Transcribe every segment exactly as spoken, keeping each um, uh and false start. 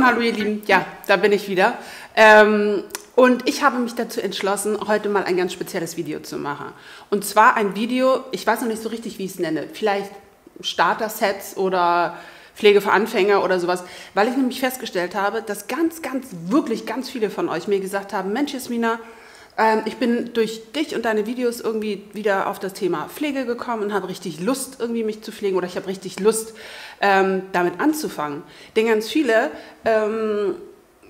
Und hallo ihr Lieben, ja, da bin ich wieder. Ähm, und ich habe mich dazu entschlossen, heute mal ein ganz spezielles Video zu machen. Und zwar ein Video, ich weiß noch nicht so richtig, wie ich es nenne, vielleicht Starter-Sets oder Pflege für Anfänger oder sowas, weil ich nämlich festgestellt habe, dass ganz, ganz, wirklich ganz viele von euch mir gesagt haben, Mensch Jasmina, ähm, ich bin durch dich und deine Videos irgendwie wieder auf das Thema Pflege gekommen und habe richtig Lust, irgendwie mich zu pflegen, oder ich habe richtig Lust, ähm, damit anzufangen. Denn ganz viele ähm,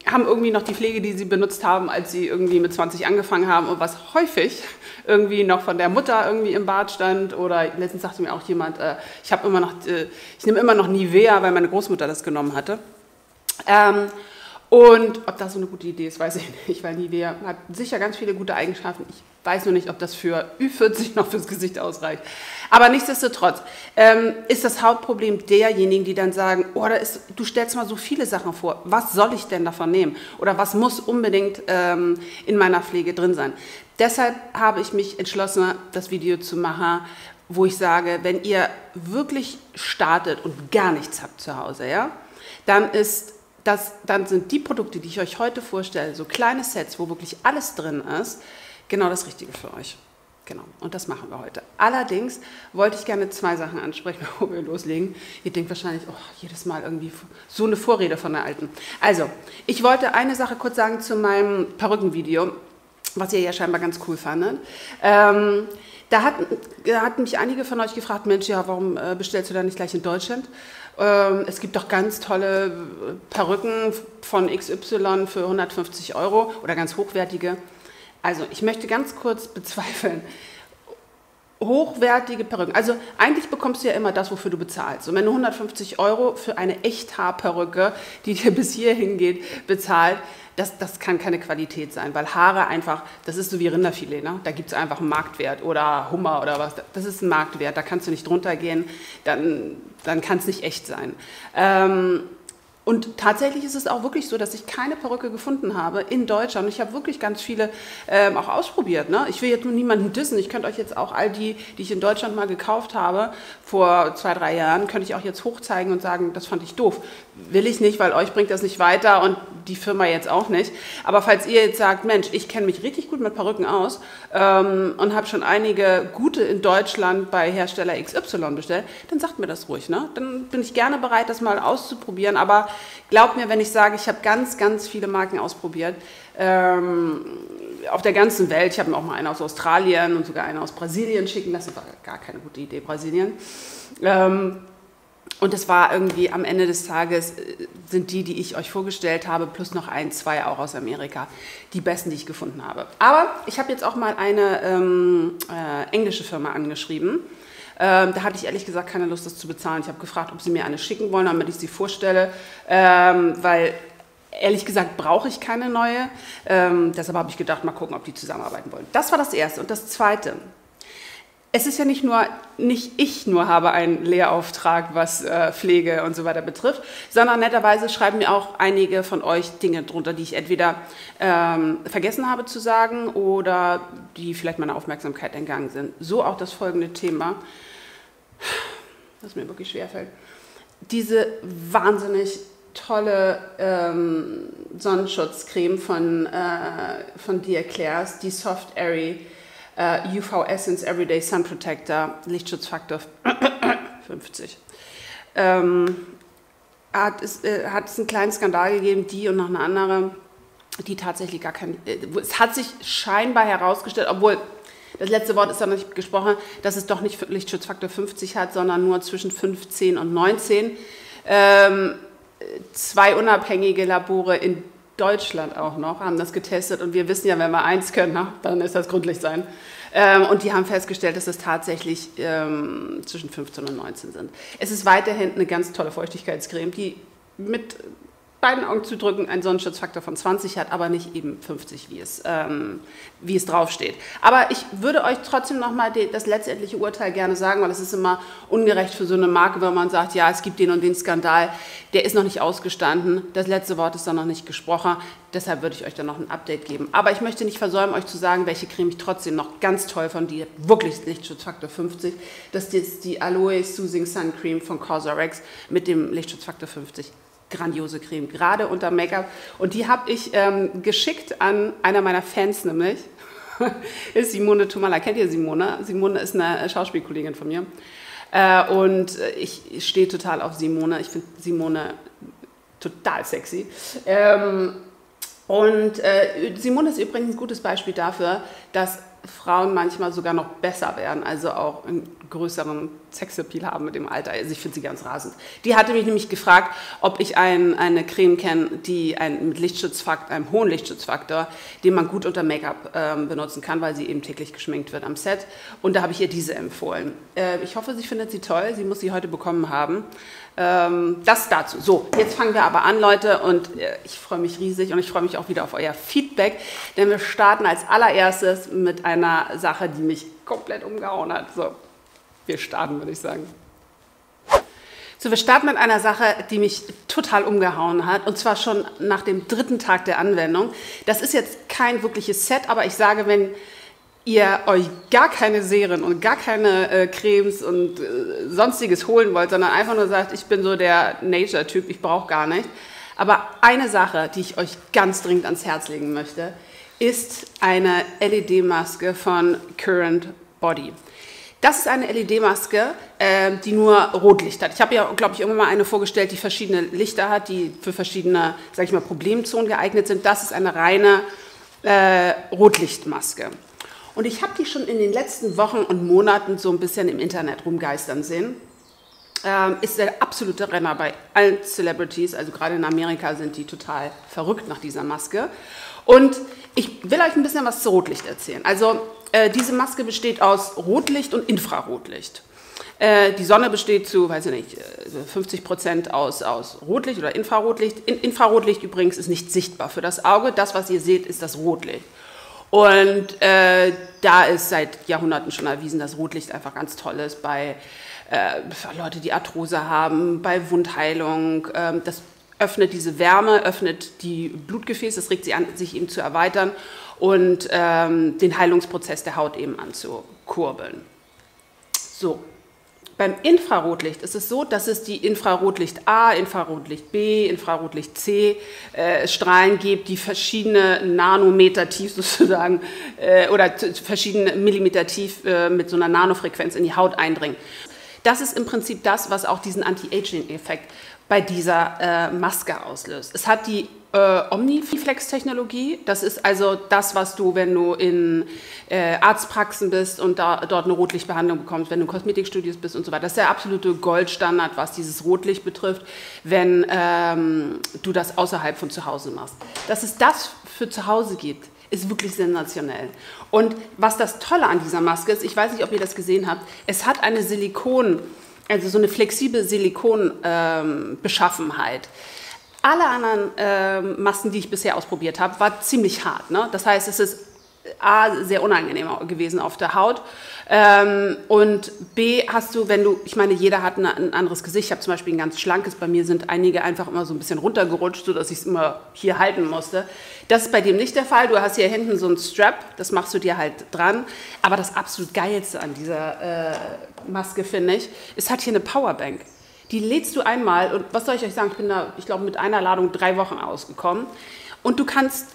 haben irgendwie noch die Pflege, die sie benutzt haben, als sie irgendwie mit zwanzig angefangen haben und was häufig irgendwie noch von der Mutter irgendwie im Bad stand. Oder letztens sagte mir auch jemand, äh, ich habe immer noch, äh, ich nehme immer noch Nivea, weil meine Großmutter das genommen hatte. Ähm, und ob das so eine gute Idee ist, weiß ich nicht, weil Nivea hat sicher ganz viele gute Eigenschaften. Ich weiß nur nicht, ob das für Ü vierzig noch fürs Gesicht ausreicht. Aber nichtsdestotrotz ähm, ist das Hauptproblem derjenigen, die dann sagen, oh, da ist, du stellst mal so viele Sachen vor, was soll ich denn davon nehmen? Oder was muss unbedingt ähm, in meiner Pflege drin sein? Deshalb habe ich mich entschlossen, das Video zu machen, wo ich sage, wenn ihr wirklich startet und gar nichts habt zu Hause, ja, dann ist das, dann sind die Produkte, die ich euch heute vorstelle, so kleine Sets, wo wirklich alles drin ist, genau das Richtige für euch. Genau, und das machen wir heute. Allerdings wollte ich gerne zwei Sachen ansprechen, bevor wir loslegen. Ihr denkt wahrscheinlich, oh, jedes Mal irgendwie so eine Vorrede von der Alten. Also, ich wollte eine Sache kurz sagen zu meinem Perückenvideo, was ihr ja scheinbar ganz cool fandet. Ähm, da, hat, da hatten mich einige von euch gefragt, Mensch, ja, warum bestellst du da nicht gleich in Deutschland? Es gibt doch ganz tolle Perücken von X Y für hundertfünfzig Euro oder ganz hochwertige. Also ich möchte ganz kurz bezweifeln, hochwertige Perücken, also eigentlich bekommst du ja immer das, wofür du bezahlst. Und wenn du hundertfünfzig Euro für eine Echthaarperücke, die dir bis hierhin geht, bezahlt, das, das kann keine Qualität sein, weil Haare einfach, das ist so wie Rinderfilet, ne? Da gibt es einfach einen Marktwert oder Hummer oder was, das ist ein Marktwert, da kannst du nicht drunter gehen, dann, dann kann es nicht echt sein. Ähm, Und tatsächlich ist es auch wirklich so, dass ich keine Perücke gefunden habe in Deutschland. Ich habe wirklich ganz viele ähm, auch ausprobiert. Ne? Ich will jetzt nur niemanden dissen. Ich könnte euch jetzt auch all die, die ich in Deutschland mal gekauft habe, vor zwei, drei Jahren, könnte ich auch jetzt hochzeigen und sagen, das fand ich doof. Will ich nicht, weil euch bringt das nicht weiter und die Firma jetzt auch nicht. Aber falls ihr jetzt sagt, Mensch, ich kenne mich richtig gut mit Perücken aus ähm, und habe schon einige gute in Deutschland bei Hersteller X Y bestellt, dann sagt mir das ruhig. Ne? Dann bin ich gerne bereit, das mal auszuprobieren, aber glaubt mir, wenn ich sage, ich habe ganz, ganz viele Marken ausprobiert, ähm, auf der ganzen Welt. Ich habe mir auch mal eine aus Australien und sogar eine aus Brasilien schicken lassen. War gar keine gute Idee, Brasilien. Ähm, und das war irgendwie am Ende des Tages, äh, sind die, die ich euch vorgestellt habe, plus noch ein, zwei auch aus Amerika, die besten, die ich gefunden habe. Aber ich habe jetzt auch mal eine ähm, äh, englische Firma angeschrieben. Ähm, da hatte ich ehrlich gesagt keine Lust, das zu bezahlen. Ich habe gefragt, ob sie mir eine schicken wollen, damit ich sie vorstelle, ähm, weil ehrlich gesagt brauche ich keine neue. Ähm, deshalb habe ich gedacht, mal gucken, ob die zusammenarbeiten wollen. Das war das Erste. Und das Zweite, es ist ja nicht nur, nicht ich nur habe einen Lehrauftrag, was äh, Pflege und so weiter betrifft, sondern netterweise schreiben mir auch einige von euch Dinge drunter, die ich entweder ähm, vergessen habe zu sagen oder die vielleicht meiner Aufmerksamkeit entgangen sind. So auch das folgende Thema, das mir wirklich schwerfällt. Diese wahnsinnig tolle ähm, Sonnenschutzcreme von, äh, von Dear Klairs, die Soft Airy äh, U V Essence Everyday Sun Protector, Lichtschutzfaktor fünfzig. Ähm, hat, es, äh, hat es einen kleinen Skandal gegeben, die und noch eine andere, die tatsächlich gar kein... Äh, es hat sich scheinbar herausgestellt, obwohl... Das letzte Wort ist ja noch nicht gesprochen, dass es doch nicht Lichtschutzfaktor fünfzig hat, sondern nur zwischen fünfzehn und neunzehn. Ähm, zwei unabhängige Labore in Deutschland auch noch haben das getestet und wir wissen ja, wenn wir eins können, na, dann ist das Grundlichtsein. Ähm, und die haben festgestellt, dass es tatsächlich ähm, zwischen fünfzehn und neunzehn sind. Es ist weiterhin eine ganz tolle Feuchtigkeitscreme, die mit beiden Augen zu drücken, einen Sonnenschutzfaktor von zwanzig hat, aber nicht eben fünfzig, wie es, ähm, wie es draufsteht. Aber ich würde euch trotzdem nochmal das letztendliche Urteil gerne sagen, weil es ist immer ungerecht für so eine Marke, wenn man sagt, ja, es gibt den und den Skandal, der ist noch nicht ausgestanden, das letzte Wort ist dann noch nicht gesprochen, deshalb würde ich euch dann noch ein Update geben. Aber ich möchte nicht versäumen, euch zu sagen, welche Creme ich trotzdem noch ganz toll von dir, wirklich Lichtschutzfaktor fünfzig, das ist die Aloe Soothing Sun Cream von Cosrx mit dem Lichtschutzfaktor fünfzig. grandiose Creme, gerade unter Make-up. Und die habe ich ähm, geschickt an einer meiner Fans, nämlich ist Simone Tomala. Kennt ihr Simone? Simone ist eine Schauspielkollegin von mir. Äh, und ich stehe total auf Simone. Ich finde Simone total sexy. Ähm, und äh, Simone ist übrigens ein gutes Beispiel dafür, dass Frauen manchmal sogar noch besser werden, also auch einen größeren Sexappeal haben mit dem Alter. Also ich finde sie ganz rasend. Die hatte mich nämlich gefragt, ob ich ein, eine Creme kenne, die ein, mit Lichtschutzfaktor, einem hohen Lichtschutzfaktor, den man gut unter Make-up ähm, benutzen kann, weil sie eben täglich geschminkt wird am Set. Und da habe ich ihr diese empfohlen. Äh, ich hoffe, sie findet sie toll. Sie muss sie heute bekommen haben. Ähm, das dazu. So, jetzt fangen wir aber an, Leute. Und äh, ich freue mich riesig und ich freue mich auch wieder auf euer Feedback, denn wir starten als allererstes mit einem einer Sache, die mich komplett umgehauen hat. So, wir starten, würde ich sagen. So, wir starten mit einer Sache, die mich total umgehauen hat, und zwar schon nach dem dritten Tag der Anwendung. Das ist jetzt kein wirkliches Set, aber ich sage, wenn ihr euch gar keine Serien und gar keine äh, Cremes und äh, sonstiges holen wollt, sondern einfach nur sagt, ich bin so der Nature-Typ, ich brauche gar nicht. Aber eine Sache, die ich euch ganz dringend ans Herz legen möchte, ist eine L E D-Maske von Current Body. Das ist eine L E D-Maske, äh, die nur Rotlicht hat. Ich habe ja, glaube ich, irgendwann mal eine vorgestellt, die verschiedene Lichter hat, die für verschiedene, sage ich mal, Problemzonen geeignet sind. Das ist eine reine äh, Rotlichtmaske. Und ich habe die schon in den letzten Wochen und Monaten so ein bisschen im Internet rumgeistern sehen. Ähm, ist der absolute Renner bei allen Celebrities, also gerade in Amerika sind die total verrückt nach dieser Maske. Und ich will euch ein bisschen was zu Rotlicht erzählen. Also äh, diese Maske besteht aus Rotlicht und Infrarotlicht. Äh, die Sonne besteht zu, weiß ich nicht, fünfzig Prozent aus, aus Rotlicht oder Infrarotlicht. In, Infrarotlicht übrigens ist nicht sichtbar für das Auge. Das, was ihr seht, ist das Rotlicht. Und äh, da ist seit Jahrhunderten schon erwiesen, dass Rotlicht einfach ganz toll ist bei äh, Leute, die Arthrose haben, bei Wundheilung. Äh, das öffnet diese Wärme, öffnet die Blutgefäße, das regt sie an, sich eben zu erweitern und ähm, den Heilungsprozess der Haut eben anzukurbeln. So, beim Infrarotlicht ist es so, dass es die Infrarotlicht A, Infrarotlicht B, Infrarotlicht C äh, Strahlen gibt, die verschiedene Nanometer tief sozusagen äh, oder verschiedene Millimeter tief äh, mit so einer Nanofrequenz in die Haut eindringen. Das ist im Prinzip das, was auch diesen Anti-Aging-Effekt bei dieser äh, Maske auslöst. Es hat die äh, Omniflex-Technologie, das ist also das, was du, wenn du in äh, Arztpraxen bist und da, dort eine Rotlichtbehandlung bekommst, wenn du in Kosmetikstudios bist und so weiter. Das ist der absolute Goldstandard, was dieses Rotlicht betrifft, wenn ähm, du das außerhalb von zu Hause machst. Dass es das für zu Hause gibt, ist wirklich sensationell. Und was das Tolle an dieser Maske ist, ich weiß nicht, ob ihr das gesehen habt, es hat eine Silikon- Also so eine flexible Silikonbeschaffenheit. Ähm, Alle anderen ähm, Masken, die ich bisher ausprobiert habe, war ziemlich hart. Ne? Das heißt, es ist A, sehr unangenehm gewesen auf der Haut ähm, und B, hast du, wenn du, ich meine, jeder hat eine, ein anderes Gesicht. Ich habe zum Beispiel ein ganz schlankes, bei mir sind einige einfach immer so ein bisschen runtergerutscht, sodass ich es immer hier halten musste. Das ist bei dem nicht der Fall. Du hast hier hinten so einen Strap, das machst du dir halt dran, aber das absolut Geilste an dieser äh, Maske, finde ich, es hat hier eine Powerbank. Die lädst du einmal und was soll ich euch sagen, ich bin da, ich glaube, mit einer Ladung drei Wochen ausgekommen und du kannst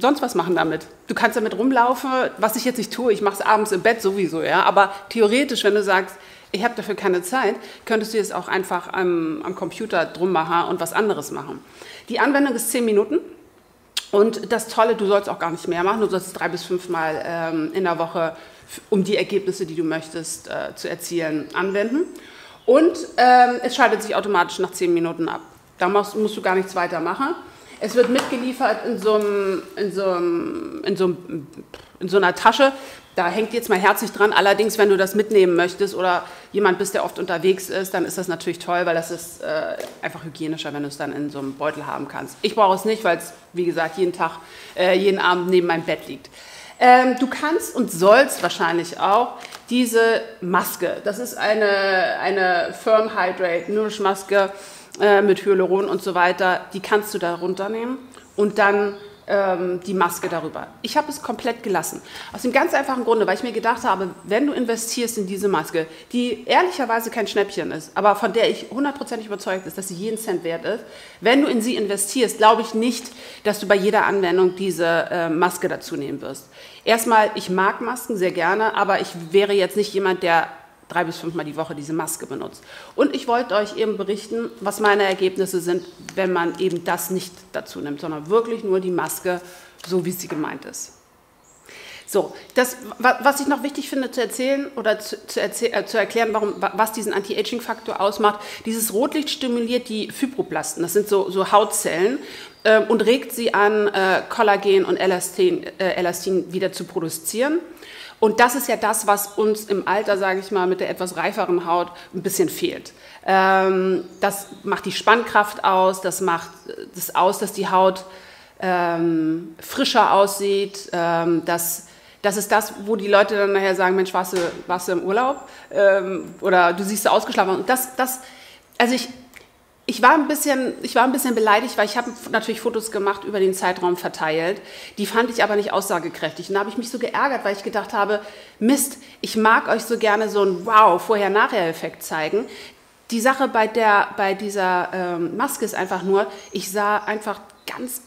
sonst was machen damit. Du kannst damit rumlaufen, was ich jetzt nicht tue, ich mache es abends im Bett sowieso, ja, aber theoretisch, wenn du sagst, ich habe dafür keine Zeit, könntest du es auch einfach am, am Computer drum machen und was anderes machen. Die Anwendung ist zehn Minuten und das Tolle, du sollst auch gar nicht mehr machen, du sollst es drei bis fünf Mal ähm, in der Woche, um die Ergebnisse, die du möchtest, äh, zu erzielen, anwenden. Und ähm, es schaltet sich automatisch nach zehn Minuten ab. Da musst, musst du gar nichts weiter machen. Es wird mitgeliefert in so, einem, in, so einem, in, so einem, in so einer Tasche. Da hängt jetzt mein Herz nicht dran. Allerdings, wenn du das mitnehmen möchtest oder jemand bist, der oft unterwegs ist, dann ist das natürlich toll, weil das ist äh, einfach hygienischer, wenn du es dann in so einem Beutel haben kannst. Ich brauche es nicht, weil es, wie gesagt, jeden Tag, äh, jeden Abend neben meinem Bett liegt. Ähm, du kannst und sollst wahrscheinlich auch diese Maske, das ist eine, eine Firm Hydrate Nourish Maske, mit Hyaluron und so weiter, die kannst du da runternehmen und dann ähm, die Maske darüber. Ich habe es komplett gelassen. Aus dem ganz einfachen Grunde, weil ich mir gedacht habe, wenn du investierst in diese Maske, die ehrlicherweise kein Schnäppchen ist, aber von der ich hundertprozentig überzeugt bin, dass sie jeden Cent wert ist, wenn du in sie investierst, glaube ich nicht, dass du bei jeder Anwendung diese äh, Maske dazu nehmen wirst. Erstmal, ich mag Masken sehr gerne, aber ich wäre jetzt nicht jemand, der drei bis fünfmal die Woche diese Maske benutzt. Und ich wollte euch eben berichten, was meine Ergebnisse sind, wenn man eben das nicht dazu nimmt, sondern wirklich nur die Maske, so wie sie gemeint ist. So, das, was ich noch wichtig finde zu erzählen oder zu, zu, erzäh äh, zu erklären, warum, was diesen Anti-Aging-Faktor ausmacht, dieses Rotlicht stimuliert die Fibroblasten, das sind so, so Hautzellen, äh, und regt sie an, äh, Kollagen und Elastin, äh, Elastin wieder zu produzieren. Und das ist ja das, was uns im Alter, sage ich mal, mit der etwas reiferen Haut ein bisschen fehlt. Ähm, das macht die Spannkraft aus, das macht das aus, dass die Haut ähm, frischer aussieht. Ähm, das, das ist das, wo die Leute dann nachher sagen, Mensch, warst du, warst du im Urlaub? Ähm, oder du siehst so ausgeschlafen. Und das, das, also ich... Ich war, ein bisschen, ich war ein bisschen beleidigt, weil ich habe natürlich Fotos gemacht, über den Zeitraum verteilt. Die fand ich aber nicht aussagekräftig. Und da habe ich mich so geärgert, weil ich gedacht habe, Mist, ich mag euch so gerne so einen Wow-Vorher-Nachher-Effekt zeigen. Die Sache bei, der, bei dieser ähm, Maske ist einfach nur, ich sah einfach ganz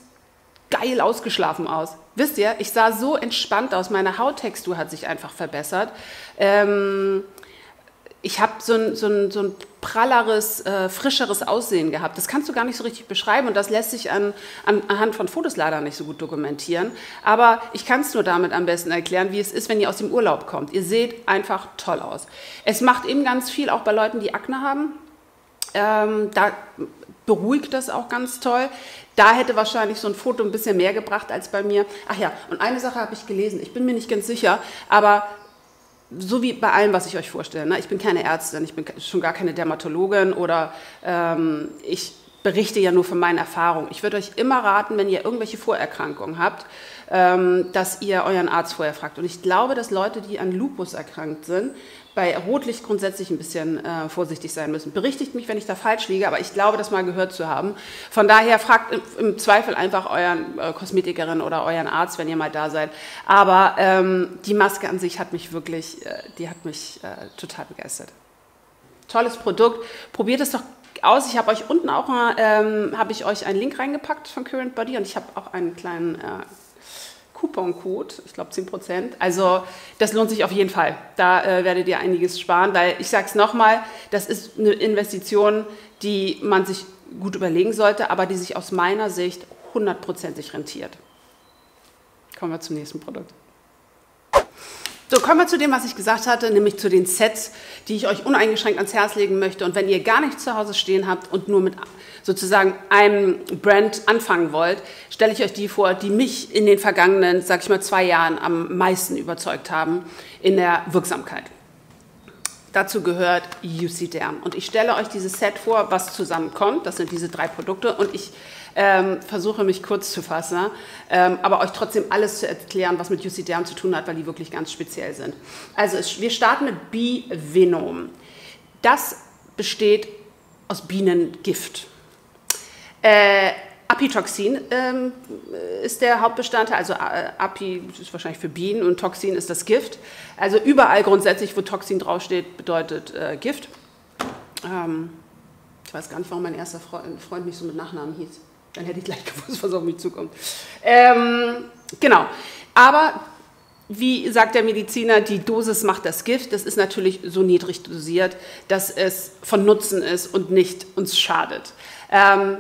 geil ausgeschlafen aus. Wisst ihr, ich sah so entspannt aus. Meine Hauttextur hat sich einfach verbessert. Ähm... Ich habe so ein, so ein, so ein pralleres, äh, frischeres Aussehen gehabt. Das kannst du gar nicht so richtig beschreiben und das lässt sich an, an, anhand von Fotos leider nicht so gut dokumentieren. Aber ich kann es nur damit am besten erklären, wie es ist, wenn ihr aus dem Urlaub kommt. Ihr seht einfach toll aus. Es macht eben ganz viel, auch bei Leuten, die Akne haben. Ähm, da beruhigt das auch ganz toll. Da hätte wahrscheinlich so ein Foto ein bisschen mehr gebracht als bei mir. Ach ja, und eine Sache habe ich gelesen. Ich bin mir nicht ganz sicher, aber... So wie bei allem, was ich euch vorstelle. Ne? Ich bin keine Ärztin, ich bin schon gar keine Dermatologin oder ähm, ich berichte ja nur von meinen Erfahrungen. Ich würde euch immer raten, wenn ihr irgendwelche Vorerkrankungen habt, ähm, dass ihr euren Arzt vorher fragt. Und ich glaube, dass Leute, die an Lupus erkrankt sind, bei Rotlicht grundsätzlich ein bisschen äh, vorsichtig sein müssen. Berichtigt mich, wenn ich da falsch liege, aber ich glaube, das mal gehört zu haben. Von daher fragt im, im Zweifel einfach euren äh, Kosmetikerin oder euren Arzt, wenn ihr mal da seid. Aber ähm, die Maske an sich hat mich wirklich, äh, die hat mich äh, total begeistert. Tolles Produkt. Probiert es doch aus. Ich habe euch unten auch mal, ähm, habe ich euch einen Link reingepackt von Current Body und ich habe auch einen kleinen äh, Couponcode, ich glaube zehn Prozent. Also das lohnt sich auf jeden Fall. Da äh, werdet ihr einiges sparen, weil ich sage es nochmal, das ist eine Investition, die man sich gut überlegen sollte, aber die sich aus meiner Sicht hundertprozentig rentiert. Kommen wir zum nächsten Produkt. So, kommen wir zu dem, was ich gesagt hatte, nämlich zu den Sets, die ich euch uneingeschränkt ans Herz legen möchte. Und wenn ihr gar nichts zu Hause stehen habt und nur mit sozusagen einem Brand anfangen wollt, stelle ich euch die vor, die mich in den vergangenen, sag ich mal, zwei Jahren am meisten überzeugt haben in der Wirksamkeit. Dazu gehört U C-Derm. Und ich stelle euch dieses Set vor, was zusammenkommt. Das sind diese drei Produkte. Und ich ähm, versuche mich kurz zu fassen, ähm, aber euch trotzdem alles zu erklären, was mit U C-Derm zu tun hat, weil die wirklich ganz speziell sind. Also es, wir starten mit Bivenom. Das besteht aus Bienengift. Äh, Apitoxin ähm, ist der Hauptbestandteil, also Api ist wahrscheinlich für Bienen und Toxin ist das Gift. Also überall grundsätzlich, wo Toxin draufsteht, bedeutet äh, Gift. Ähm, ich weiß gar nicht, warum mein erster Freund, Freund mich so mit Nachnamen hieß. Dann hätte ich gleich gewusst, was auf mich zukommt. Ähm, genau, aber wie sagt der Mediziner, die Dosis macht das Gift. Das ist natürlich so niedrig dosiert, dass es von Nutzen ist und nicht uns schadet. Ähm,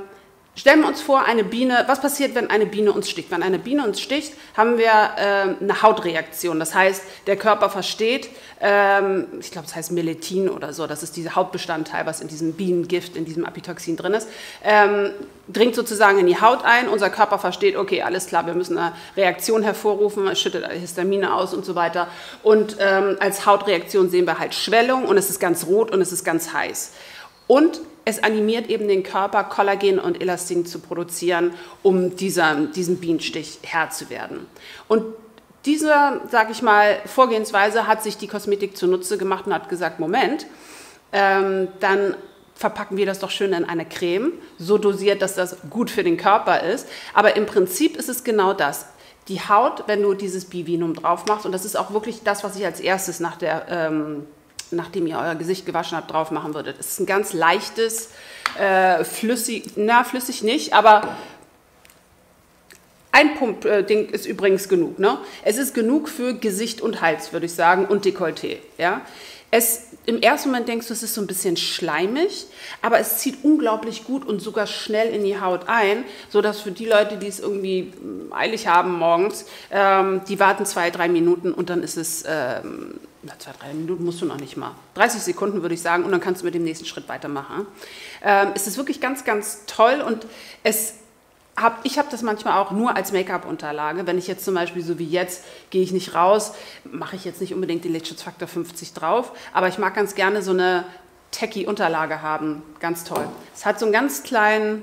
Stellen wir uns vor, eine Biene, was passiert, wenn eine Biene uns sticht? Wenn eine Biene uns sticht, haben wir äh, eine Hautreaktion. Das heißt, der Körper versteht, ähm, ich glaube, es heißt Melatin oder so, das ist dieser Hauptbestandteil, was in diesem Bienengift, in diesem Apitoxin drin ist, ähm, dringt sozusagen in die Haut ein. Unser Körper versteht, okay, alles klar, wir müssen eine Reaktion hervorrufen, es schüttet Histamine aus und so weiter. Und ähm, als Hautreaktion sehen wir halt Schwellung und es ist ganz rot und es ist ganz heiß. Und es animiert eben den Körper, Kollagen und Elastin zu produzieren, um dieser, diesem Bienenstich Herr zu werden. Und diese, sage ich mal, Vorgehensweise hat sich die Kosmetik zunutze gemacht und hat gesagt, Moment, ähm, dann verpacken wir das doch schön in eine Creme, so dosiert, dass das gut für den Körper ist. Aber im Prinzip ist es genau das. Die Haut, wenn du dieses Bivinum drauf machst, und das ist auch wirklich das, was ich als erstes, nach der, ähm, nachdem ihr euer Gesicht gewaschen habt, drauf machen würdet. Es ist ein ganz leichtes, äh, flüssig, na flüssig nicht, aber ein Pumpding ist übrigens genug. Ne? Es ist genug für Gesicht und Hals, würde ich sagen, und Dekolleté. Ja? Es, im ersten Moment denkst du, es ist so ein bisschen schleimig, aber es zieht unglaublich gut und sogar schnell in die Haut ein, sodass für die Leute, die es irgendwie eilig haben morgens, ähm, die warten zwei, drei Minuten und dann ist es, ähm, na, zwei, drei Minuten musst du noch nicht mal, dreißig Sekunden würde ich sagen, und dann kannst du mit dem nächsten Schritt weitermachen. Ähm, es ist wirklich ganz, ganz toll, und es Hab, ich habe das manchmal auch nur als Make-up-Unterlage. Wenn ich jetzt zum Beispiel, so wie jetzt, gehe ich nicht raus, mache ich jetzt nicht unbedingt den Lichtschutzfaktor fünfzig drauf, aber ich mag ganz gerne so eine Techie-Unterlage haben. Ganz toll. Es hat so einen ganz kleinen,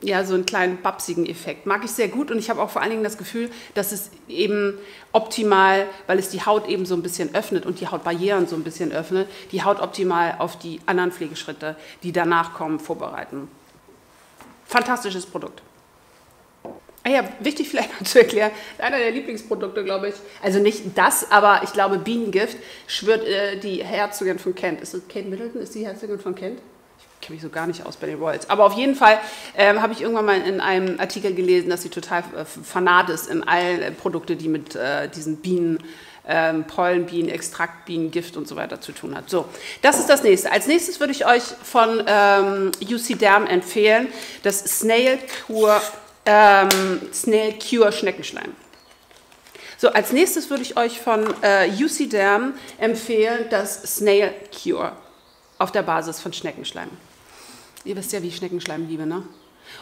ja, so einen kleinen babsigen Effekt. Mag ich sehr gut, und ich habe auch vor allen Dingen das Gefühl, dass es eben optimal, weil es die Haut eben so ein bisschen öffnet und die Hautbarrieren so ein bisschen öffnet, die Haut optimal auf die anderen Pflegeschritte, die danach kommen, vorbereiten. Fantastisches Produkt. Ah ja, wichtig vielleicht mal zu erklären, einer der Lieblingsprodukte, glaube ich. Also nicht das, aber ich glaube, Bienengift schwört äh, die Herzogin von Kent. Ist das Kate Middleton? Ist die Herzogin von Kent? Ich kenne mich so gar nicht aus bei den Royals. Aber auf jeden Fall ähm, habe ich irgendwann mal in einem Artikel gelesen, dass sie total äh, fanat ist in allen äh, Produkten, die mit äh, diesen Bienen, Ähm, Pollenbienen, Extraktbienen, Gift und so weiter zu tun hat. So, das ist das nächste. Als nächstes würde ich euch von ähm, U C-Derm empfehlen, das Snail Cure, ähm, Snail Cure Schneckenschleim. So, als nächstes würde ich euch von äh, U C-Derm empfehlen, das Snail Cure auf der Basis von Schneckenschleim. Ihr wisst ja, wie ich Schneckenschleim liebe, ne?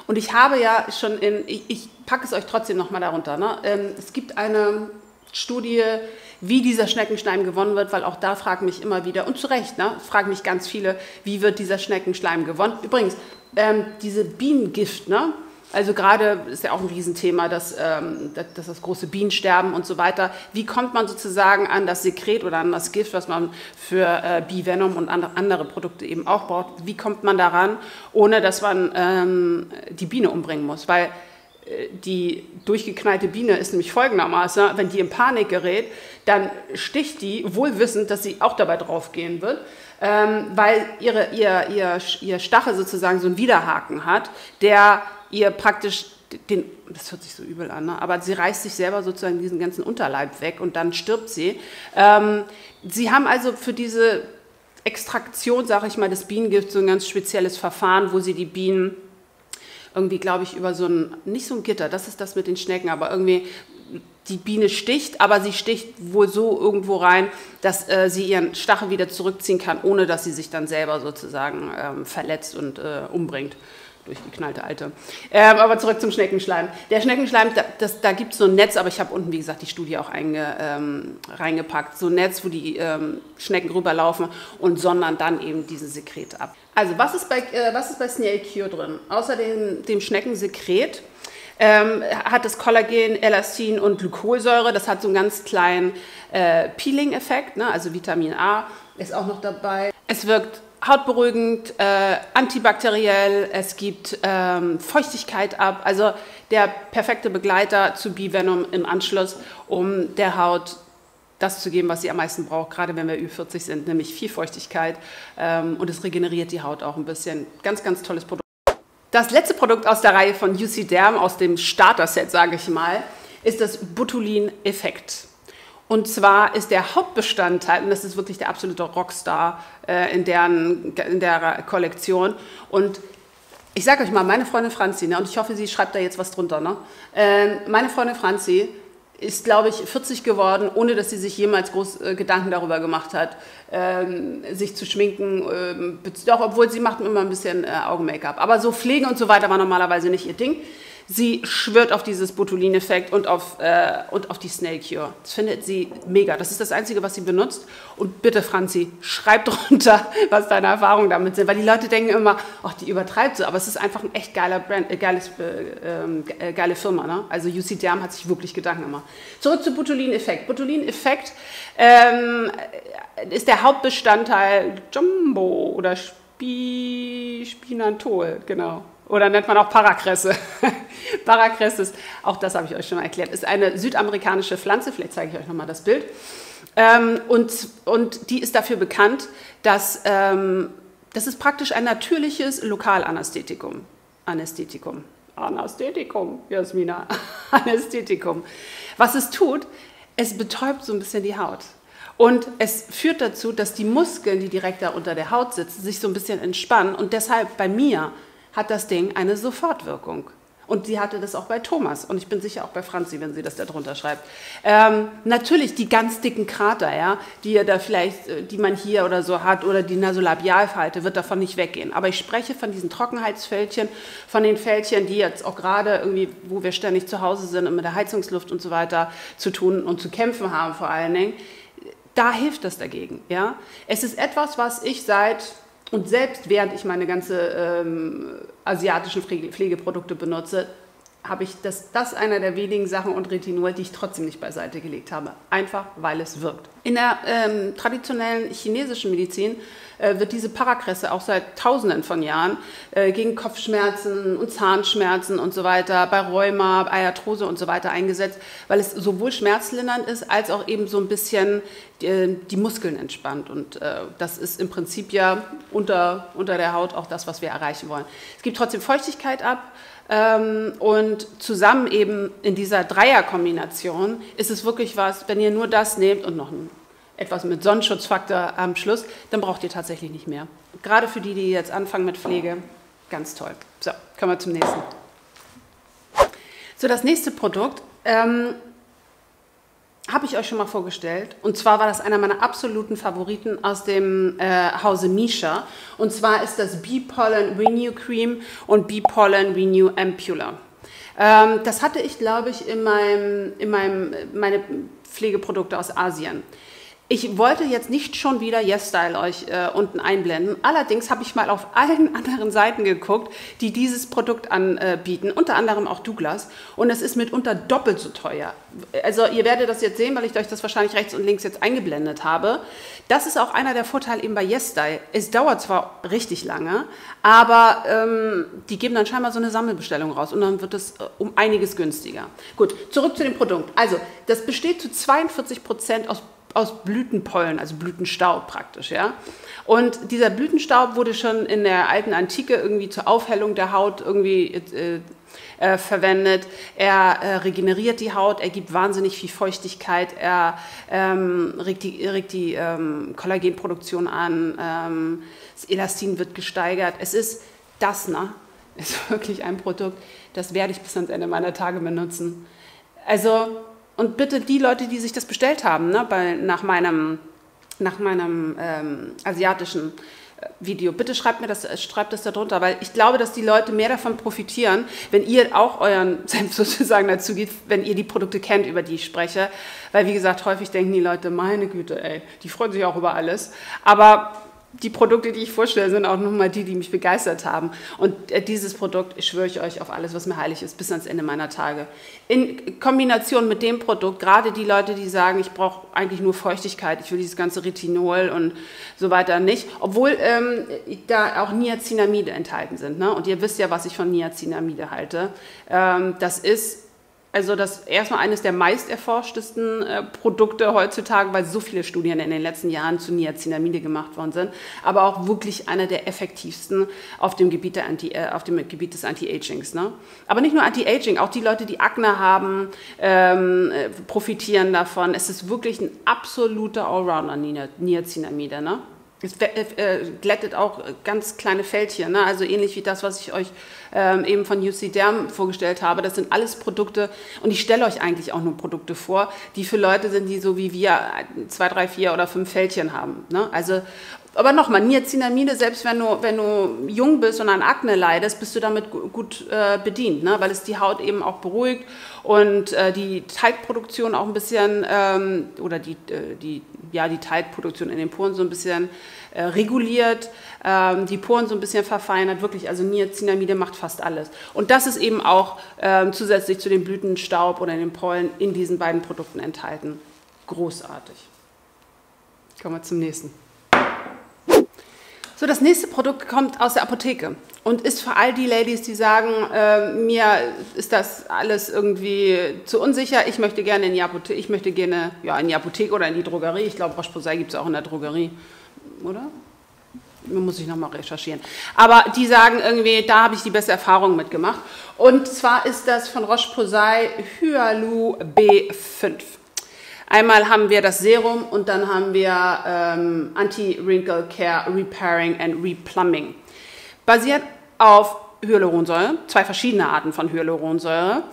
Und ich habe ja schon in, ich, ich packe es euch trotzdem nochmal darunter, ne? Ähm, es gibt eine Studie, wie dieser Schneckenschleim gewonnen wird, weil auch da fragen mich immer wieder, und zu Recht, ne, fragen mich ganz viele, wie wird dieser Schneckenschleim gewonnen? Übrigens, ähm, diese Bienengift, ne? Also gerade ist ja auch ein Riesenthema, dass, ähm, dass das große Bienensterben und so weiter. Wie kommt man sozusagen an das Sekret oder an das Gift, was man für äh, Bee-Venom und andere Produkte eben auch braucht? Wie kommt man daran, ohne dass man ähm, die Biene umbringen muss? Weil die durchgeknallte Biene ist nämlich folgendermaßen, wenn die in Panik gerät, dann sticht die, wohlwissend, dass sie auch dabei draufgehen wird, ähm, weil ihre, ihr, ihr, ihr Stachel sozusagen so einen Widerhaken hat, der ihr praktisch den, das hört sich so übel an, ne? Aber sie reißt sich selber sozusagen diesen ganzen Unterleib weg und dann stirbt sie. Ähm, sie haben also für diese Extraktion, sage ich mal, des Bienengifts so ein ganz spezielles Verfahren, wo sie die Bienen irgendwie, glaube ich, über so ein, nicht so ein Gitter, das ist das mit den Schnecken, aber irgendwie die Biene sticht, aber sie sticht wohl so irgendwo rein, dass äh, sie ihren Stachel wieder zurückziehen kann, ohne dass sie sich dann selber sozusagen ähm, verletzt und äh, umbringt. Durchgeknallte Alte. Ähm, aber zurück zum Schneckenschleim. Der Schneckenschleim, da, das, da gibt es so ein Netz, aber ich habe unten, wie gesagt, die Studie auch einge, ähm, reingepackt. So ein Netz, wo die ähm, Schnecken rüberlaufen und sondern dann eben diese Sekret ab. Also was ist bei, äh, was ist bei Snail Cure drin? Außer dem, dem Schneckensekret ähm, hat das Kollagen, Elastin und Glykolsäure. Das hat so einen ganz kleinen äh, Peeling-Effekt, ne? Also Vitamin A ist auch noch dabei. Es wirkt hautberuhigend, äh, antibakteriell, es gibt ähm, Feuchtigkeit ab, also der perfekte Begleiter zu Bee-Venom im Anschluss, um der Haut das zu geben, was sie am meisten braucht, gerade wenn wir über vierzig sind, nämlich viel Feuchtigkeit, ähm, und es regeneriert die Haut auch ein bisschen. Ganz, ganz tolles Produkt. Das letzte Produkt aus der Reihe von U C-Derm, aus dem Starter-Set, sage ich mal, ist das Botulin-Effekt. Und zwar ist der Hauptbestandteil, und das ist wirklich der absolute Rockstar äh, in, deren, in der Kollektion. Und ich sage euch mal, meine Freundin Franzi, ne, und ich hoffe, sie schreibt da jetzt was drunter, ne? Äh, meine Freundin Franzi ist, glaube ich, vierzig geworden, ohne dass sie sich jemals groß äh, Gedanken darüber gemacht hat, ähm, sich zu schminken. Äh, doch, obwohl sie macht immer ein bisschen äh, Augen-Make-up. Aber so Pflege und so weiter war normalerweise nicht ihr Ding. Sie schwört auf dieses Botulin-Effekt und auf, äh, und auf die Snail Cure. Das findet sie mega. Das ist das Einzige, was sie benutzt. Und bitte, Franzi, schreib drunter, was deine Erfahrungen damit sind. Weil die Leute denken immer, ach, die übertreibt so. Aber es ist einfach ein echt geiler Brand, äh, geiles, äh, äh, geile Firma, ne? Also U C-Derm hat sich wirklich Gedanken gemacht. Zurück zu Botulin-Effekt. Botulin-Effekt ähm, ist der Hauptbestandteil Jumbo oder Bi Spinantol, genau. Oder nennt man auch Parakresse. Parakresse, auch das habe ich euch schon mal erklärt, ist eine südamerikanische Pflanze. Vielleicht zeige ich euch nochmal das Bild. Ähm, und, und die ist dafür bekannt, dass ähm, das ist praktisch ein natürliches Lokalanästhetikum. Anästhetikum. Anästhetikum, Jasmina. Anästhetikum. Was es tut, es betäubt so ein bisschen die Haut. Und es führt dazu, dass die Muskeln, die direkt da unter der Haut sitzen, sich so ein bisschen entspannen. Und deshalb bei mir hat das Ding eine Sofortwirkung. Und sie hatte das auch bei Thomas. Und ich bin sicher auch bei Franzi, wenn sie das da drunter schreibt. Ähm, natürlich die ganz dicken Krater, ja, die ihr da vielleicht, die man hier oder so hat, oder die Nasolabialfalte, wird davon nicht weggehen. Aber ich spreche von diesen Trockenheitsfältchen, von den Fältchen, die jetzt auch gerade irgendwie, wo wir ständig zu Hause sind und mit der Heizungsluft und so weiter zu tun und zu kämpfen haben vor allen Dingen. Da hilft das dagegen. Ja? Es ist etwas, was ich seit, und selbst während ich meine ganze ähm, asiatischen Pflege, Pflegeprodukte benutze, habe ich das, das einer der wenigen Sachen und Retinol, die ich trotzdem nicht beiseite gelegt habe. Einfach, weil es wirkt. In der ähm, traditionellen chinesischen Medizin äh, wird diese Parakresse auch seit Tausenden von Jahren äh, gegen Kopfschmerzen und Zahnschmerzen und so weiter, bei Rheuma, bei Arthrose und so weiter eingesetzt, weil es sowohl schmerzlindernd ist, als auch eben so ein bisschen äh, die Muskeln entspannt. Und äh, das ist im Prinzip ja unter, unter der Haut auch das, was wir erreichen wollen. Es gibt trotzdem Feuchtigkeit ab. Und zusammen eben in dieser Dreierkombination ist es wirklich was, wenn ihr nur das nehmt und noch ein, etwas mit Sonnenschutzfaktor am Schluss, dann braucht ihr tatsächlich nicht mehr. Gerade für die, die jetzt anfangen mit Pflege, ganz toll. So, kommen wir zum nächsten. So, das nächste Produkt ähm, habe ich euch schon mal vorgestellt. Und zwar war das einer meiner absoluten Favoriten aus dem äh, Hause Missha. Und zwar ist das Bee Pollen Renew Cream und Bee Pollen Renew Ampulla. Ähm, das hatte ich, glaube ich, in meinem, in meinem, meine Pflegeprodukte aus Asien. Ich wollte jetzt nicht schon wieder YesStyle euch äh, unten einblenden. Allerdings habe ich mal auf allen anderen Seiten geguckt, die dieses Produkt anbieten, äh, unter anderem auch Douglas. Und es ist mitunter doppelt so teuer. Also ihr werdet das jetzt sehen, weil ich euch das wahrscheinlich rechts und links jetzt eingeblendet habe. Das ist auch einer der Vorteile eben bei YesStyle. Es dauert zwar richtig lange, aber ähm, die geben dann scheinbar so eine Sammelbestellung raus und dann wird es äh, um einiges günstiger. Gut, zurück zu dem Produkt. Also das besteht zu zweiundvierzig Prozent aus aus Blütenpollen, also Blütenstaub praktisch, ja. Und dieser Blütenstaub wurde schon in der alten Antike irgendwie zur Aufhellung der Haut irgendwie äh, äh, verwendet. Er äh, regeneriert die Haut, er gibt wahnsinnig viel Feuchtigkeit, er ähm, regt die, regt die ähm, Kollagenproduktion an, ähm, das Elastin wird gesteigert. Es ist das, ne? Ist wirklich ein Produkt, das werde ich bis ans Ende meiner Tage benutzen. Also und bitte die Leute, die sich das bestellt haben, ne, bei, nach meinem, nach meinem ähm, asiatischen Video, bitte schreibt mir das, schreibt das da drunter, weil ich glaube, dass die Leute mehr davon profitieren, wenn ihr auch euren Senf sozusagen dazu geht, wenn ihr die Produkte kennt, über die ich spreche. Weil, wie gesagt, häufig denken die Leute, meine Güte, ey, die freuen sich auch über alles. Aber die Produkte, die ich vorstelle, sind auch nochmal die, die mich begeistert haben. Und dieses Produkt, ich schwöre ich euch auf alles, was mir heilig ist, bis ans Ende meiner Tage. In Kombination mit dem Produkt, gerade die Leute, die sagen, ich brauche eigentlich nur Feuchtigkeit, ich will dieses ganze Retinol und so weiter nicht, obwohl ähm, da auch Niacinamide enthalten sind. Ne? Und ihr wisst ja, was ich von Niacinamide halte. Ähm, das ist also das erstmal eines der meist erforschtesten äh, Produkte heutzutage, weil so viele Studien in den letzten Jahren zu Niacinamide gemacht worden sind, aber auch wirklich einer der effektivsten auf dem Gebiet, der Anti, äh, auf dem Gebiet des Anti-Agings. Ne? Aber nicht nur Anti-Aging, auch die Leute, die Akne haben, ähm, äh, profitieren davon. Es ist wirklich ein absoluter Allrounder Niacinamide. Ne? Es äh, glättet auch ganz kleine Fältchen, ne? Also ähnlich wie das, was ich euch ähm, eben von U C-Derm vorgestellt habe. Das sind alles Produkte und ich stelle euch eigentlich auch nur Produkte vor, die für Leute sind, die so wie wir zwei, drei, vier oder fünf Fältchen haben. Ne? Also, aber nochmal, Niacinamide, selbst wenn du, wenn du jung bist und an Akne leidest, bist du damit gut, gut äh, bedient, ne? Weil es die Haut eben auch beruhigt und äh, die Teigproduktion auch ein bisschen, ähm, oder die, äh, die, ja, die Teigproduktion in den Poren so ein bisschen äh, reguliert, ähm, die Poren so ein bisschen verfeinert, wirklich, also Niacinamide macht fast alles. Und das ist eben auch ähm, zusätzlich zu dem Blütenstaub oder den Pollen in diesen beiden Produkten enthalten. Großartig. Kommen wir zum nächsten. So, das nächste Produkt kommt aus der Apotheke und ist für all die Ladies, die sagen, äh, mir ist das alles irgendwie zu unsicher, ich möchte gerne in die Apotheke, ich möchte gerne, ja, in die Apotheke oder in die Drogerie. Ich glaube, Roche-Posay gibt es auch in der Drogerie, oder? Muss ich nochmal recherchieren. Aber die sagen irgendwie, da habe ich die beste Erfahrung mitgemacht. Und zwar ist das von Roche-Posay Hyalu B fünf. Einmal haben wir das Serum und dann haben wir ähm, Anti-Wrinkle Care Repairing and Replumbing. Basiert auf Hyaluronsäure, zwei verschiedene Arten von Hyaluronsäure.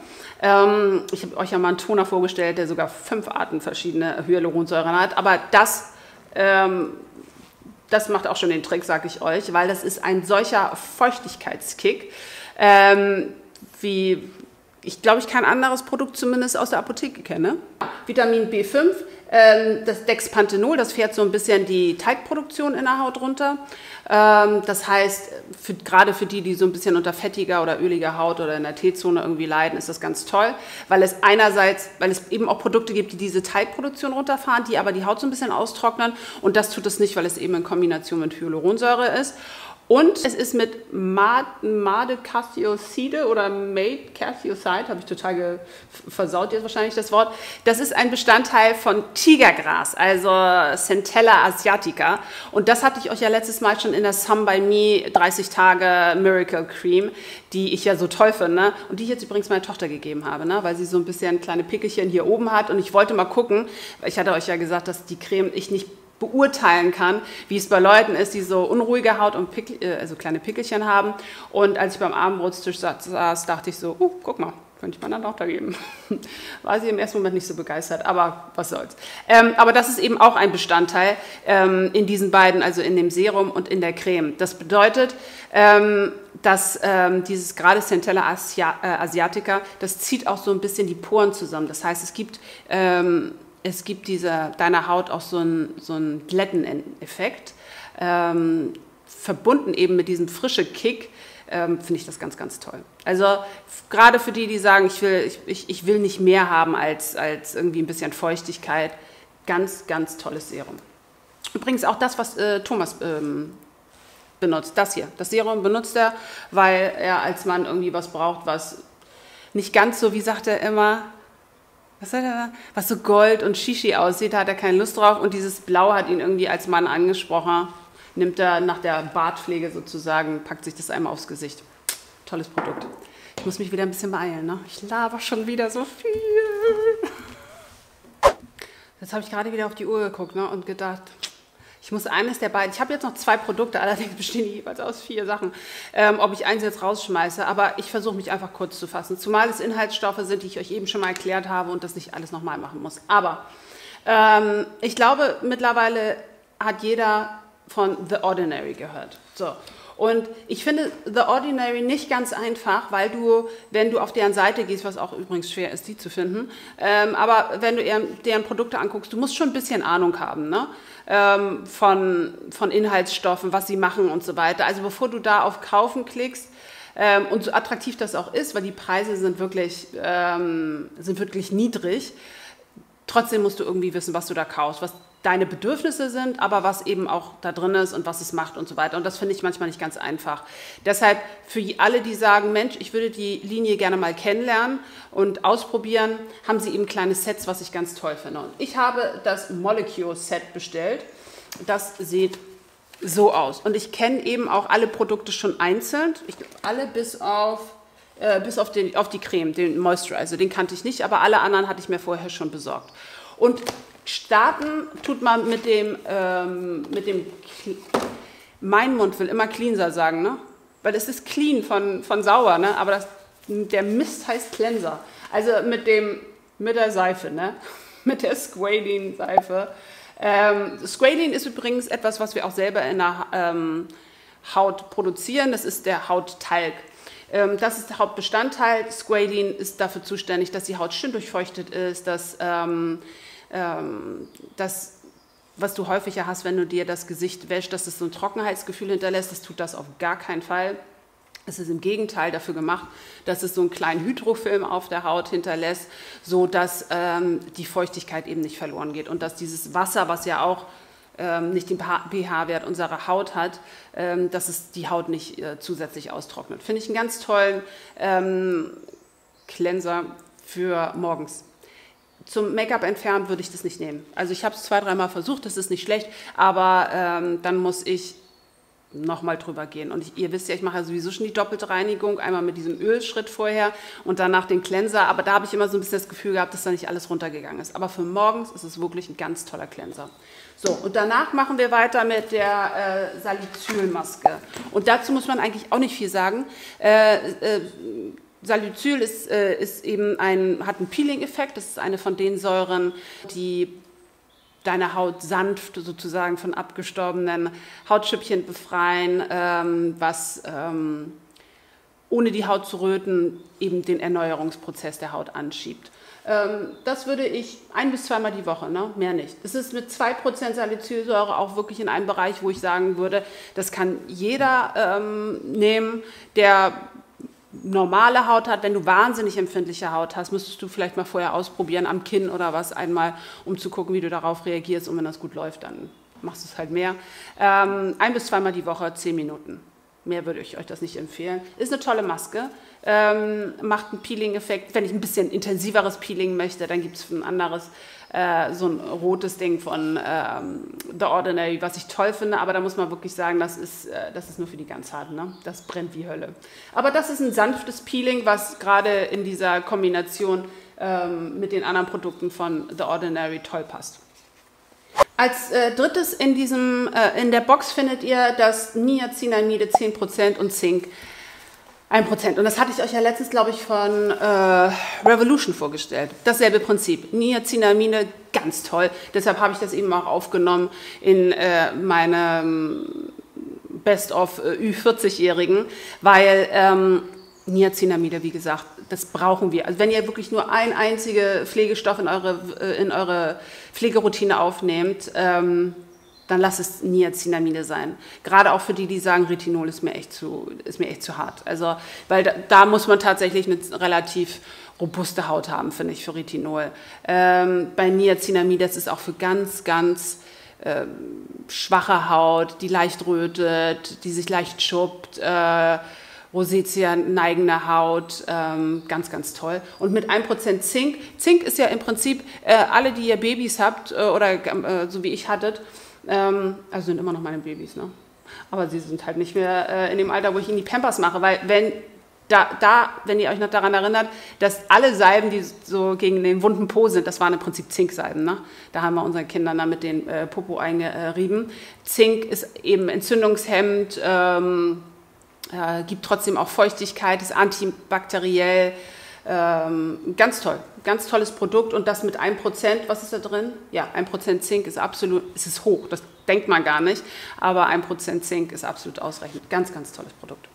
Ähm, ich habe euch ja mal einen Toner vorgestellt, der sogar fünf Arten verschiedene Hyaluronsäuren hat. Aber das... Ähm, Das macht auch schon den Trick, sage ich euch, weil das ist ein solcher Feuchtigkeitskick, ähm, wie ich glaube, ich kein anderes Produkt zumindest aus der Apotheke kenne. Vitamin B fünf, ähm, das Dexpanthenol, das fährt so ein bisschen die Teigproduktion in der Haut runter. Ähm, das heißt, für, gerade für die, die so ein bisschen unter fettiger oder öliger Haut oder in der T-Zone irgendwie leiden, ist das ganz toll, weil es einerseits, weil es eben auch Produkte gibt, die diese Teigproduktion runterfahren, die aber die Haut so ein bisschen austrocknen, und das tut es nicht, weil es eben in Kombination mit Hyaluronsäure ist. Und es ist mit Made Cassiocide oder Made Cassiocide, habe ich total versaut jetzt wahrscheinlich das Wort. Das ist ein Bestandteil von Tigergras, also Centella asiatica. Und das hatte ich euch ja letztes Mal schon in der Sun by Me dreißig Tage Miracle Cream, die ich ja so toll finde. Und die ich jetzt übrigens meiner Tochter gegeben habe, ne? Weil sie so ein bisschen kleine Pickelchen hier oben hat. Und ich wollte mal gucken, ich hatte euch ja gesagt, dass die Creme ich nicht beurteilen kann, wie es bei Leuten ist, die so unruhige Haut und Pickel, also kleine Pickelchen haben. Und als ich beim Abendbrotstisch saß, dachte ich so, uh, guck mal, könnte ich meiner Tochter geben. War sie im ersten Moment nicht so begeistert, aber was soll's. Ähm, aber das ist eben auch ein Bestandteil ähm, in diesen beiden, also in dem Serum und in der Creme. Das bedeutet, ähm, dass ähm, dieses gerade Centella Asia äh, asiatica, das zieht auch so ein bisschen die Poren zusammen. Das heißt, es gibt... Ähm, Es gibt dieser, deiner Haut auch so einen, so einen Glätten-Effekt, ähm, verbunden eben mit diesem frischen Kick, ähm, finde ich das ganz, ganz toll. Also gerade für die, die sagen, ich will, ich, ich, ich will nicht mehr haben als, als irgendwie ein bisschen Feuchtigkeit, ganz, ganz tolles Serum. Übrigens auch das, was äh, Thomas ähm, benutzt, das hier. Das Serum benutzt er, weil er als Mann irgendwie was braucht, was nicht ganz so, wie sagt er immer, Was, hat er da? Was so Gold und Shishi aussieht, da hat er keine Lust drauf. Und dieses Blau hat ihn irgendwie als Mann angesprochen. Nimmt er nach der Bartpflege sozusagen, packt sich das einmal aufs Gesicht. Tolles Produkt. Ich muss mich wieder ein bisschen beeilen, ne? Ich laber schon wieder so viel. Jetzt habe ich gerade wieder auf die Uhr geguckt, ne? Und gedacht, ich muss eines der beiden, ich habe jetzt noch zwei Produkte, allerdings bestehen die jeweils aus vier Sachen, ähm, ob ich eins jetzt rausschmeiße, aber ich versuche mich einfach kurz zu fassen, zumal es Inhaltsstoffe sind, die ich euch eben schon mal erklärt habe und das nicht alles nochmal machen muss. Aber ähm, ich glaube, mittlerweile hat jeder von The Ordinary gehört. So. Und ich finde The Ordinary nicht ganz einfach, weil du, wenn du auf deren Seite gehst, was auch übrigens schwer ist, die zu finden, ähm, aber wenn du deren Produkte anguckst, du musst schon ein bisschen Ahnung haben, ne? ähm, von, von Inhaltsstoffen, was sie machen und so weiter. Also bevor du da auf Kaufen klickst, ähm, und so attraktiv das auch ist, weil die Preise sind wirklich, ähm, sind wirklich niedrig, trotzdem musst du irgendwie wissen, was du da kaufst, was deine Bedürfnisse sind, aber was eben auch da drin ist und was es macht und so weiter. Und das finde ich manchmal nicht ganz einfach. Deshalb für alle, die sagen, Mensch, ich würde die Linie gerne mal kennenlernen und ausprobieren, haben sie eben kleine Sets, was ich ganz toll finde. Und ich habe das Molecule-Set bestellt. Das sieht so aus. Und ich kenne eben auch alle Produkte schon einzeln. Ich glaube, alle bis auf... Äh, bis auf, den, auf die Creme, den Moisturizer, den kannte ich nicht, aber alle anderen hatte ich mir vorher schon besorgt. Und starten tut man mit dem, ähm, mit dem, mein Mund will immer Cleanser sagen, ne? Weil es ist clean von, von sauer, ne? Aber das, der Mist heißt Cleanser. Also mit, dem, mit der Seife, ne? Mit der Squalene-Seife. Ähm, Squalene ist übrigens etwas, was wir auch selber in der ähm, Haut produzieren, das ist der Hauttalg. Das ist der Hauptbestandteil. Squalene ist dafür zuständig, dass die Haut schön durchfeuchtet ist, dass ähm, ähm, das, was du häufiger hast, wenn du dir das Gesicht wäschst, dass es so ein Trockenheitsgefühl hinterlässt. Das tut das auf gar keinen Fall. Es ist im Gegenteil dafür gemacht, dass es so einen kleinen Hydrofilm auf der Haut hinterlässt, sodass ähm, die Feuchtigkeit eben nicht verloren geht und dass dieses Wasser, was ja auch ähm, nicht den pH-Wert unserer Haut hat, ähm, dass es die Haut nicht äh, zusätzlich austrocknet. Finde ich einen ganz tollen ähm, Cleanser für morgens. Zum Make-up entfernen würde ich das nicht nehmen. Also ich habe es zwei, dreimal versucht, das ist nicht schlecht, aber ähm, dann muss ich nochmal drüber gehen. Und ich, ihr wisst ja, ich mache ja sowieso schon die doppelte Reinigung, einmal mit diesem Ölschritt vorher und danach den Cleanser. Aber da habe ich immer so ein bisschen das Gefühl gehabt, dass da nicht alles runtergegangen ist. Aber für morgens ist es wirklich ein ganz toller Cleanser. So, und danach machen wir weiter mit der äh, Salicylmaske. Und dazu muss man eigentlich auch nicht viel sagen. Äh, äh, Salicyl ist, äh, ist eben ein, hat einen Peeling-Effekt. Das ist eine von den Säuren, die deine Haut sanft sozusagen von abgestorbenen Hautschüppchen befreien, ähm, was ähm, ohne die Haut zu röten eben den Erneuerungsprozess der Haut anschiebt. Ähm, das würde ich ein- bis zweimal die Woche, ne? Mehr nicht. Es ist mit zwei Prozent Salicylsäure auch wirklich in einem Bereich, wo ich sagen würde, das kann jeder ähm, nehmen, der normale Haut hat. Wenn du wahnsinnig empfindliche Haut hast, müsstest du vielleicht mal vorher ausprobieren, am Kinn oder was einmal, um zu gucken, wie du darauf reagierst. Und wenn das gut läuft, dann machst du es halt mehr. Ähm, ein- bis zweimal die Woche, zehn Minuten. Mehr würde ich euch das nicht empfehlen. Ist eine tolle Maske, ähm, macht einen Peeling-Effekt. Wenn ich ein bisschen intensiveres Peeling möchte, dann gibt es ein anderes, äh, so ein rotes Ding von ähm, The Ordinary, was ich toll finde. Aber da muss man wirklich sagen, das ist, äh, das ist nur für die ganz Harten, ne? Das brennt wie Hölle. Aber das ist ein sanftes Peeling, was gerade in dieser Kombination ähm, mit den anderen Produkten von The Ordinary toll passt. Als äh, drittes in, diesem, äh, in der Box findet ihr das Niacinamide zehn Prozent und Zink ein Prozent. Und das hatte ich euch ja letztens, glaube ich, von äh, Revolution vorgestellt. Dasselbe Prinzip. Niacinamide, ganz toll. Deshalb habe ich das eben auch aufgenommen in äh, meine Best-of äh, Ü vierzig-Jährigen, weil ähm, Niacinamide, wie gesagt, das brauchen wir. Also wenn ihr wirklich nur ein einziger Pflegestoff in eure, in eure Pflegeroutine aufnehmt, ähm, dann lasst es Niacinamide sein. Gerade auch für die, die sagen, Retinol ist mir echt zu, ist mir echt zu hart. Also, weil da, da muss man tatsächlich eine relativ robuste Haut haben, finde ich, für Retinol. Ähm, bei Niacinamide, das ist auch für ganz, ganz äh, schwache Haut, die leicht rötet, die sich leicht schuppt, äh, Rosacea, neigende Haut, ähm, ganz, ganz toll. Und mit ein Prozent Zink. Zink ist ja im Prinzip, äh, alle, die ihr Babys habt äh, oder äh, so wie ich hattet, ähm, also sind immer noch meine Babys, ne? Aber sie sind halt nicht mehr äh, in dem Alter, wo ich ihnen die Pampers mache, weil wenn, da, da, wenn ihr euch noch daran erinnert, dass alle Salben, die so gegen den wunden Po sind, das waren im Prinzip Zinksalben, ne? Da haben wir unseren Kindern dann mit den äh, Popo eingerieben. Zink ist eben entzündungshemmend, ähm, Äh, gibt trotzdem auch Feuchtigkeit, ist antibakteriell, ähm, ganz toll, ganz tolles Produkt und das mit ein Prozent, was ist da drin? Ja, ein Prozent Zink ist absolut, es ist hoch, das denkt man gar nicht, aber ein Prozent Zink ist absolut ausreichend, ganz, ganz tolles Produkt.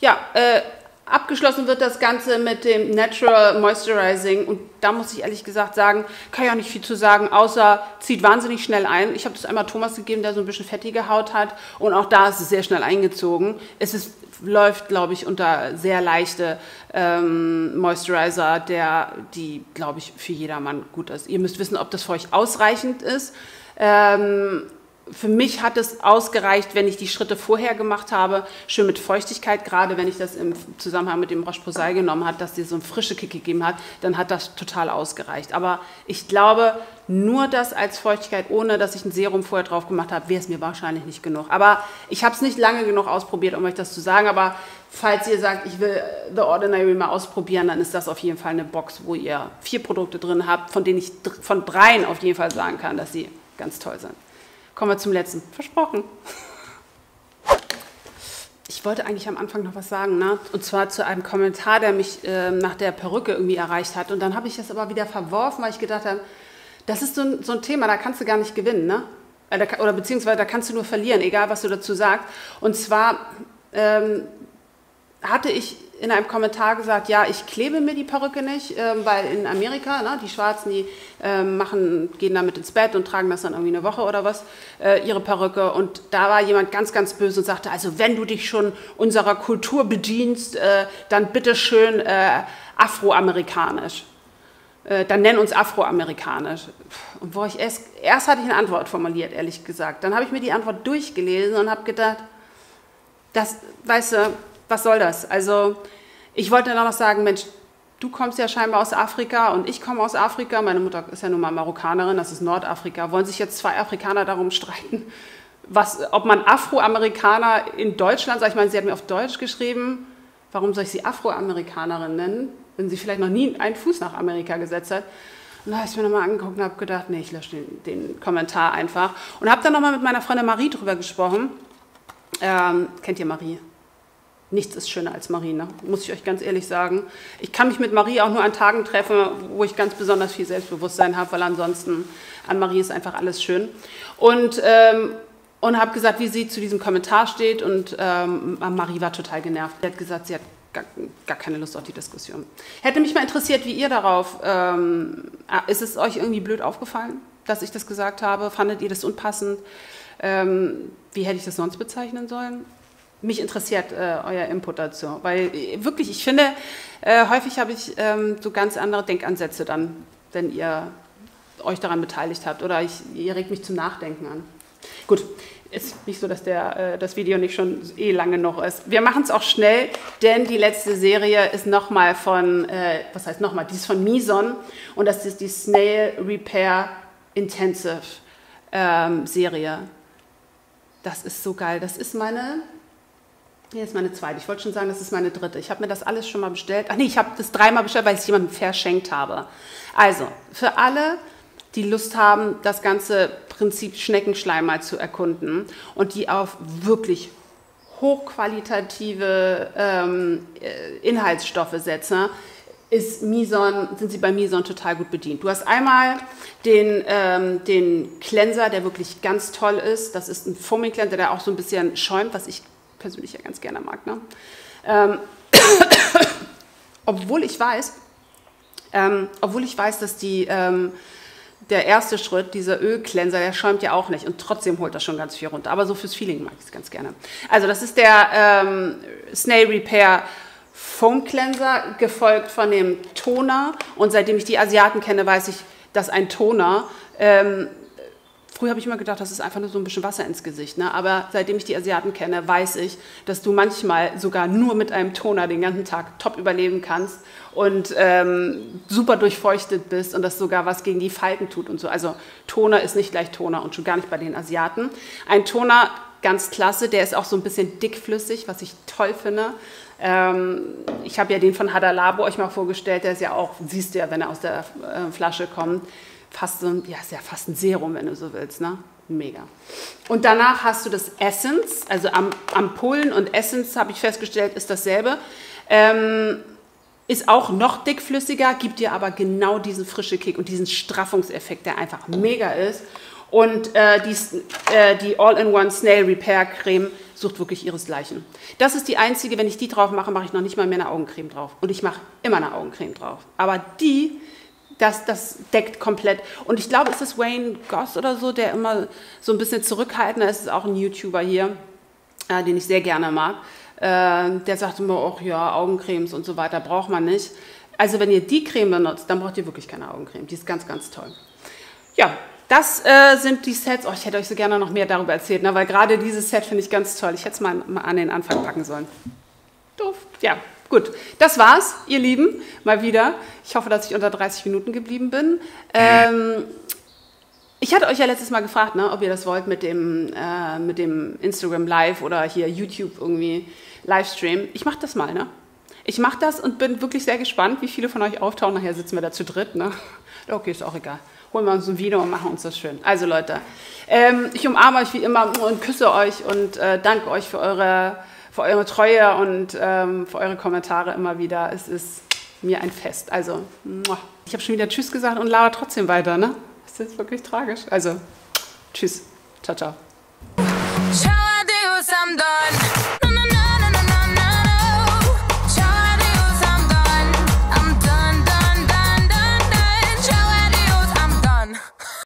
Ja, äh, abgeschlossen wird das Ganze mit dem Natural Moisturizing und da muss ich ehrlich gesagt sagen, kann ich auch nicht viel zu sagen, außer zieht wahnsinnig schnell ein. Ich habe das einmal Thomas gegeben, der so ein bisschen fettige Haut hat und auch da ist es sehr schnell eingezogen. Es ist, läuft, glaube ich, unter sehr leichte ähm, Moisturizer, der, die, glaube ich, für jedermann gut ist. Ihr müsst wissen, ob das für euch ausreichend ist. Ähm, Für mich hat es ausgereicht, wenn ich die Schritte vorher gemacht habe, schön mit Feuchtigkeit, gerade wenn ich das im Zusammenhang mit dem Roche-Posay genommen habe, dass dir so einen frischen Kick gegeben hat, dann hat das total ausgereicht. Aber ich glaube, nur das als Feuchtigkeit, ohne dass ich ein Serum vorher drauf gemacht habe, wäre es mir wahrscheinlich nicht genug. Aber ich habe es nicht lange genug ausprobiert, um euch das zu sagen, aber falls ihr sagt, ich will The Ordinary mal ausprobieren, dann ist das auf jeden Fall eine Box, wo ihr vier Produkte drin habt, von denen ich von dreien auf jeden Fall sagen kann, dass sie ganz toll sind. Kommen wir zum letzten. Versprochen. Ich wollte eigentlich am Anfang noch was sagen, ne? Und zwar zu einem Kommentar, der mich äh, nach der Perücke irgendwie erreicht hat. Und dann habe ich das aber wieder verworfen, weil ich gedacht habe, das ist so ein, so ein Thema, da kannst du gar nicht gewinnen, ne? Oder beziehungsweise da kannst du nur verlieren, egal was du dazu sagst. Und zwar ähm, hatte ich in einem Kommentar gesagt, ja, ich klebe mir die Perücke nicht, ähm, weil in Amerika, ne, die Schwarzen, die ähm, machen, gehen damit ins Bett und tragen das dann irgendwie eine Woche oder was, äh, ihre Perücke. Und da war jemand ganz, ganz böse und sagte, also wenn du dich schon unserer Kultur bedienst, äh, dann bitte schön äh, afroamerikanisch. äh, dann nenn uns afroamerikanisch. Und wo ich erst, erst hatte ich eine Antwort formuliert, ehrlich gesagt. Dann habe ich mir die Antwort durchgelesen und habe gedacht, das, weißt du, was soll das? Also ich wollte dann auch noch sagen, Mensch, du kommst ja scheinbar aus Afrika und ich komme aus Afrika. Meine Mutter ist ja nun mal Marokkanerin, das ist Nordafrika. Wollen sich jetzt zwei Afrikaner darum streiten, was, ob man Afroamerikaner in Deutschland, sag ich mal, sie hat mir auf Deutsch geschrieben, warum soll ich sie Afroamerikanerin nennen, wenn sie vielleicht noch nie einen Fuß nach Amerika gesetzt hat. Und da habe ich mir nochmal angeguckt und habe gedacht, nee, ich lösche den, den Kommentar einfach. Und habe dann nochmal mit meiner Freundin Marie drüber gesprochen. Ähm, kennt ihr Marie? Nichts ist schöner als Marie, ne? Muss ich euch ganz ehrlich sagen. Ich kann mich mit Marie auch nur an Tagen treffen, wo ich ganz besonders viel Selbstbewusstsein habe, weil ansonsten an Marie ist einfach alles schön. Und, ähm, und habe gesagt, wie sie zu diesem Kommentar steht, und ähm, Marie war total genervt. Sie hat gesagt, sie hat gar, gar keine Lust auf die Diskussion. Hätte mich mal interessiert, wie ihr darauf, ähm, ist es euch irgendwie blöd aufgefallen, dass ich das gesagt habe? Fandet ihr das unpassend? Ähm, wie hätte ich das sonst bezeichnen sollen? Mich interessiert äh, euer Input dazu, weil wirklich, ich finde, äh, häufig habe ich ähm, so ganz andere Denkansätze dann, wenn ihr euch daran beteiligt habt, oder ich, ihr regt mich zum Nachdenken an. Gut, ist nicht so, dass der, äh, das Video nicht schon eh lange noch ist. Wir machen es auch schnell, denn die letzte Serie ist nochmal von, äh, was heißt nochmal, die ist von Mizon, und das ist die Snail Repair Intensive ähm, Serie. Das ist so geil, das ist meine... Hier ist meine zweite. Ich wollte schon sagen, das ist meine dritte. Ich habe mir das alles schon mal bestellt. Ach nee, ich habe das dreimal bestellt, weil ich es jemandem verschenkt habe. Also, für alle, die Lust haben, das ganze Prinzip Schneckenschleim mal zu erkunden und die auf wirklich hochqualitative ähm, Inhaltsstoffe setzen, ist Mizon, sind sie bei Mizon total gut bedient. Du hast einmal den, ähm, den Cleanser, der wirklich ganz toll ist. Das ist ein Foaming-Cleanser, der auch so ein bisschen schäumt, was ich persönlich ja ganz gerne mag. Ne? Ähm, obwohl ich weiß, ähm, obwohl ich weiß, dass die, ähm, der erste Schritt, dieser Ölcleanser, der schäumt ja auch nicht, und trotzdem holt das schon ganz viel runter. Aber so fürs Feeling mag ich es ganz gerne. Also das ist der ähm, Snail Repair Foam Cleanser, gefolgt von dem Toner. Und seitdem ich die Asiaten kenne, weiß ich, dass ein Toner... Ähm, Früher habe ich immer gedacht, das ist einfach nur so ein bisschen Wasser ins Gesicht. Ne? Aber seitdem ich die Asiaten kenne, weiß ich, dass du manchmal sogar nur mit einem Toner den ganzen Tag top überleben kannst und ähm, super durchfeuchtet bist und das sogar was gegen die Falten tut und so. Also Toner ist nicht gleich Toner, und schon gar nicht bei den Asiaten. Ein Toner, ganz klasse, der ist auch so ein bisschen dickflüssig, was ich toll finde. Ähm, ich habe ja den von Hadalabo euch mal vorgestellt, der ist ja auch, siehst du ja, wenn er aus der äh, Flasche kommt, fast so ein, ja, ist ja fast ein Serum, wenn du so willst, ne? Mega. Und danach hast du das Essence, also Am Ampullen und Essence, habe ich festgestellt, ist dasselbe. Ähm, ist auch noch dickflüssiger, gibt dir aber genau diesen frischen Kick und diesen Straffungseffekt, der einfach mega ist. Und äh, die, äh, die All-in-One Snail Repair Creme sucht wirklich ihresgleichen. Das ist die einzige, wenn ich die drauf mache, mache ich noch nicht mal mehr eine Augencreme drauf. Und ich mache immer eine Augencreme drauf. Aber die... Das, das deckt komplett. Und ich glaube, es ist Wayne Goss oder so, der immer so ein bisschen zurückhaltender ist. Es ist auch ein YouTuber hier, äh, den ich sehr gerne mag. Äh, der sagt immer, ach ja, Augencremes und so weiter braucht man nicht. Also wenn ihr die Creme benutzt, dann braucht ihr wirklich keine Augencreme. Die ist ganz, ganz toll. Ja, das äh, sind die Sets. Oh, ich hätte euch so gerne noch mehr darüber erzählt, ne? Weil gerade dieses Set finde ich ganz toll. Ich hätte es mal, mal an den Anfang packen sollen. Doof, ja. Gut, das war's, ihr Lieben, mal wieder. Ich hoffe, dass ich unter dreißig Minuten geblieben bin. Ähm, ich hatte euch ja letztes Mal gefragt, ne, ob ihr das wollt mit dem, äh, mit dem Instagram Live oder hier YouTube irgendwie Livestream. Ich mache das mal, ne? Ich mache das und bin wirklich sehr gespannt, wie viele von euch auftauchen. Nachher sitzen wir da zu dritt, ne? Okay, ist auch egal. Holen wir uns ein Video und machen uns das schön. Also Leute, ähm, ich umarme euch wie immer und küsse euch und äh, danke euch für eure... für eure Treue und ähm, für eure Kommentare immer wieder. Es ist mir ein Fest. Also, ich habe schon wieder Tschüss gesagt und laber trotzdem weiter, ne? Das ist wirklich tragisch. Also, Tschüss. Ciao, ciao.